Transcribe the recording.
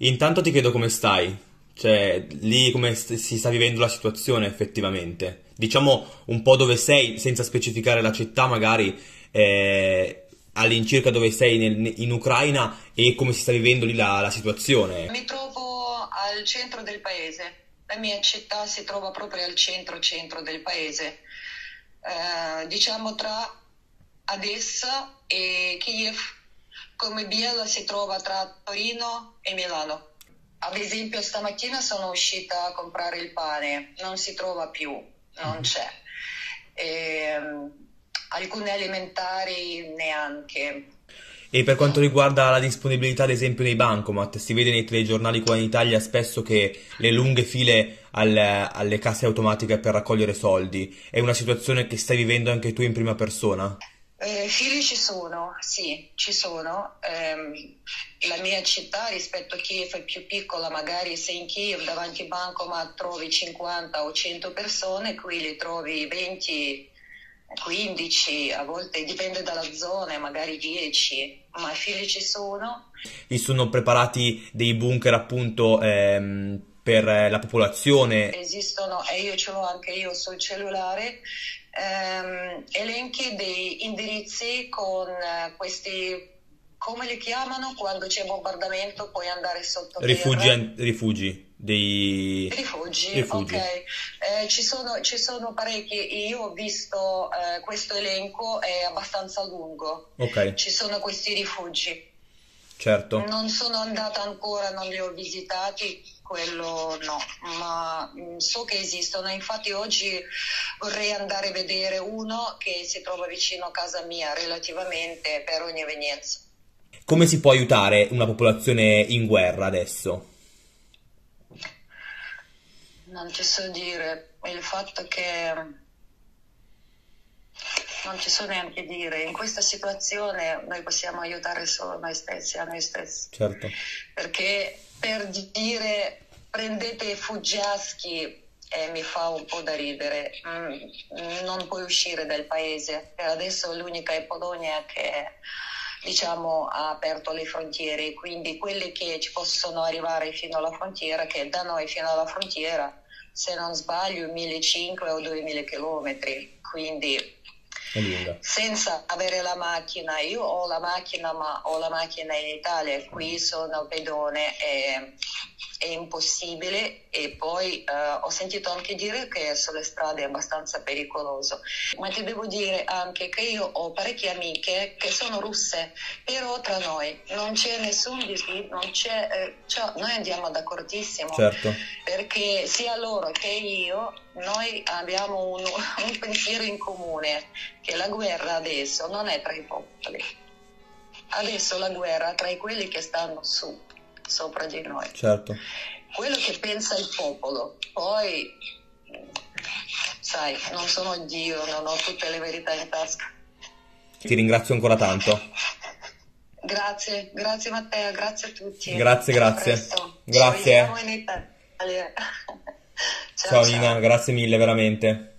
Intanto ti chiedo come stai, cioè lì come si sta vivendo la situazione effettivamente. Diciamo un po' dove sei, senza specificare la città magari, all'incirca dove sei in Ucraina e come si sta vivendo lì la situazione. Mi trovo al centro del paese, la mia città si trova proprio al centro del paese, diciamo tra Adessa e Kiev. Come Biella si trova tra Torino e Milano. Ad esempio stamattina sono uscita a comprare il pane, non si trova più, non c'è. Alcuni alimentari neanche. E per quanto riguarda la disponibilità ad esempio dei bancomat, si vede nei telegiornali qua in Italia spesso che le lunghe file alle casse automatiche per raccogliere soldi. È una situazione che stai vivendo anche tu in prima persona? Fili ci sono, sì, ci sono. La mia città rispetto a Kiev è più piccola, magari se in Kiev davanti al bancomat trovi 50 o 100 persone, qui li trovi 20, 15, a volte dipende dalla zona, magari 10, ma fili ci sono. Vi sono preparati dei bunker appunto per la popolazione? Esistono, e io ce l'ho anche io sul cellulare, elenchi dei indirizzi con questi, come li chiamano quando c'è bombardamento, puoi andare sotto rifugi. Ok, ci sono parecchi, io ho visto questo elenco, è abbastanza lungo. Okay. Ci sono questi rifugi, certo, non sono andata ancora, non li ho visitati, quello no, ma so che esistono. Infatti oggi vorrei andare a vedere uno che si trova vicino a casa mia, relativamente, per ogni evenienza. Come si può aiutare una popolazione in guerra adesso? Non ti so dire, il fatto che non ci so neanche dire, in questa situazione noi possiamo aiutare solo noi stessi, a noi stessi. Certo. Perché per dire prendete fuggiaschi mi fa un po' da ridere, non puoi uscire dal paese, per adesso l'unica è Polonia che diciamo ha aperto le frontiere, quindi quelli che ci possono arrivare fino alla frontiera, che da noi fino alla frontiera se non sbaglio 1500 o 2000 chilometri, quindi senza avere la macchina. Io ho la macchina, ma ho la macchina in Italia, qui sono pedone, è impossibile. E poi ho sentito anche dire che sulle strade è abbastanza pericoloso, ma ti devo dire anche che io ho parecchie amiche che sono russe, però tra noi non c'è nessun disputino, non c'è, cioè, noi andiamo d'accordissimo. Certo. Perché sia loro che io, noi abbiamo un pensiero in comune, che la guerra adesso non è tra i popoli, adesso la guerra è tra quelli che stanno su, sopra di noi. Certo. Quello che pensa il popolo, poi sai, non sono Dio, non ho tutte le verità in tasca. Ti ringrazio ancora tanto. Grazie, grazie Matteo, grazie a tutti. Grazie. Ci vediamo in Italia. Ciao Nina, grazie mille veramente.